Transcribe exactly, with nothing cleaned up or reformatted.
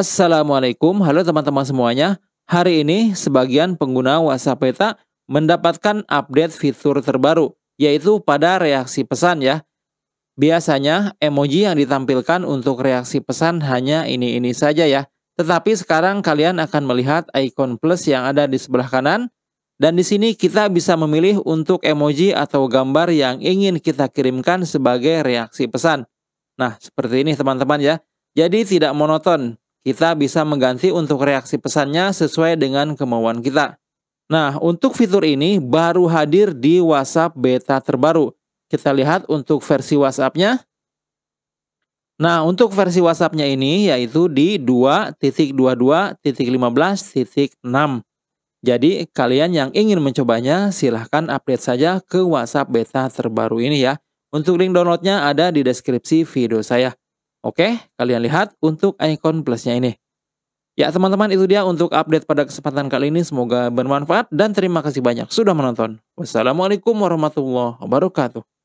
Assalamualaikum, halo teman-teman semuanya. Hari ini sebagian pengguna WhatsApp Beta mendapatkan update fitur terbaru, yaitu pada reaksi pesan ya. Biasanya emoji yang ditampilkan untuk reaksi pesan hanya ini-ini saja ya. Tetapi sekarang kalian akan melihat ikon plus yang ada di sebelah kanan. Dan di sini kita bisa memilih untuk emoji atau gambar yang ingin kita kirimkan sebagai reaksi pesan. Nah, seperti ini teman-teman ya. Jadi tidak monoton. Kita bisa mengganti untuk reaksi pesannya sesuai dengan kemauan kita. Nah, untuk fitur ini baru hadir di WhatsApp beta terbaru. Kita lihat untuk versi WhatsApp-nya. Nah, untuk versi WhatsApp-nya ini yaitu di dua titik dua puluh dua titik lima belas titik enam. Jadi, kalian yang ingin mencobanya silahkan update saja ke WhatsApp beta terbaru ini ya. Untuk link downloadnya ada di deskripsi video saya. Oke, kalian lihat untuk icon plusnya ini. Ya teman-teman, itu dia untuk update pada kesempatan kali ini. Semoga bermanfaat dan terima kasih banyak sudah menonton. Wassalamualaikum warahmatullahi wabarakatuh.